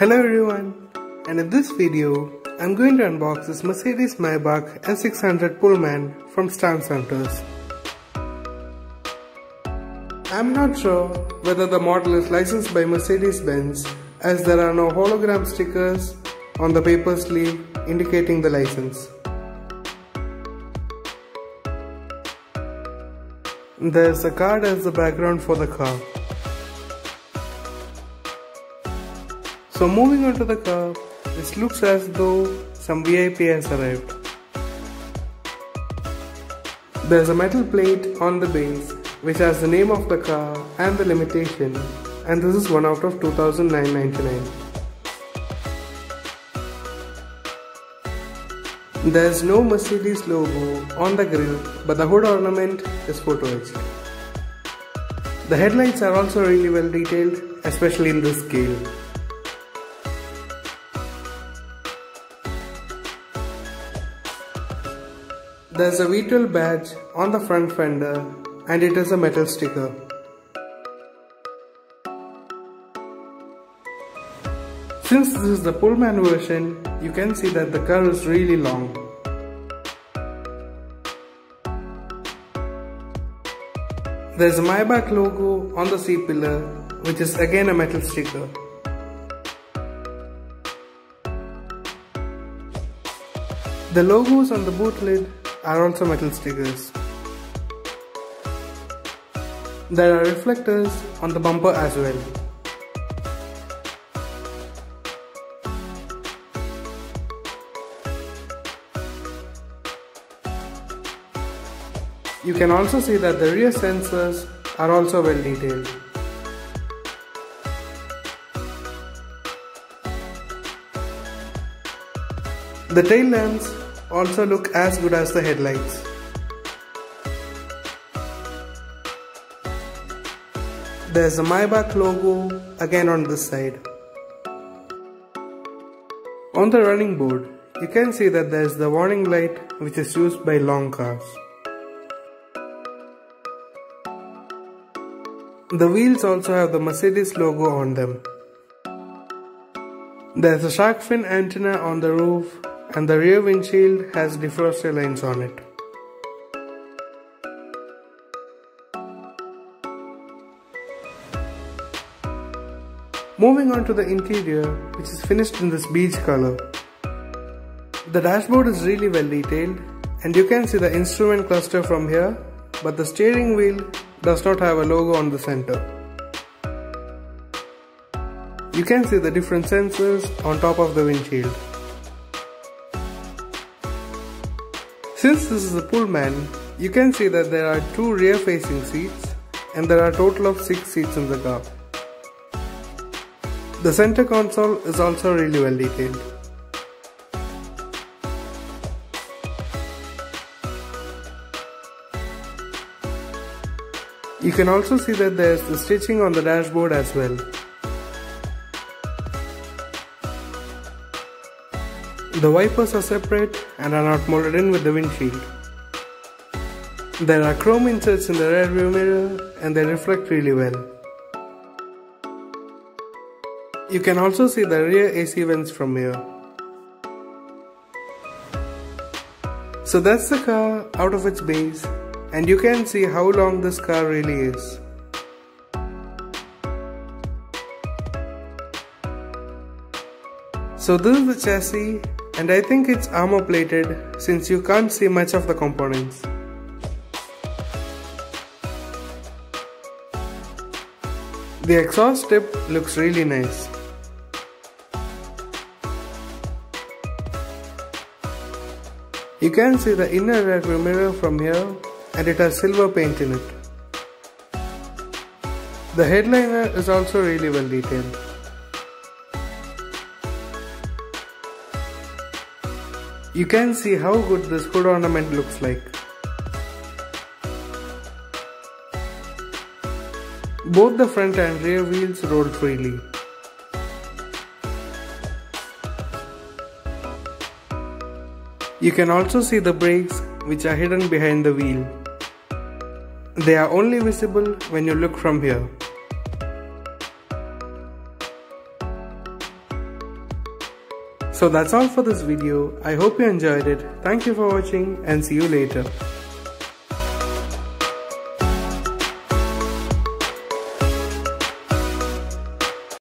Hello everyone, and in this video I'm going to unbox this Mercedes-Maybach S600 Pullman from Stance Hunters. I'm not sure whether the model is licensed by Mercedes-Benz, as there are no hologram stickers on the paper sleeve indicating the license. There's a card as the background for the car. So moving on to the car, it looks as though some VIP has arrived. There is a metal plate on the base which has the name of the car and the limitation, and this is one out of 2,999. There is no Mercedes logo on the grille, but the hood ornament is photo etched. The headlights are also really well detailed, especially in this scale. There's a V12 badge on the front fender, and it is a metal sticker. Since this is the Pullman version, you can see that the car is really long. There's a Maybach logo on the C-pillar, which is again a metal sticker. The logos on the boot lid are also metal stickers. There are reflectors on the bumper as well. You can also see that the rear sensors are also well detailed. The tail lamps also look as good as the headlights. There's a Maybach logo again on this side. On the running board, you can see that there's the warning light which is used by long cars. The wheels also have the Mercedes logo on them. There's a shark fin antenna on the roof, and the rear windshield has defroster lines on it. Moving on to the interior, which is finished in this beige color. The dashboard is really well detailed, and you can see the instrument cluster from here, but the steering wheel does not have a logo on the center. You can see the different sensors on top of the windshield. Since this is a Pullman, you can see that there are two rear-facing seats, and there are a total of 6 seats in the car. The center console is also really well detailed. You can also see that there is the stitching on the dashboard as well. The wipers are separate and are not molded in with the windshield. There are chrome inserts in the rearview mirror, and they reflect really well. You can also see the rear AC vents from here. So that's the car out of its base, and you can see how long this car really is. So this is the chassis, and I think it's armor plated since you can't see much of the components. The exhaust tip looks really nice. You can see the inner rearview mirror from here, and it has silver paint in it. The headliner is also really well detailed. You can see how good this hood ornament looks like. Both the front and rear wheels rolled freely. You can also see the brakes, which are hidden behind the wheel. They are only visible when you look from here. So that's all for this video. I hope you enjoyed it. Thank you for watching and see you later.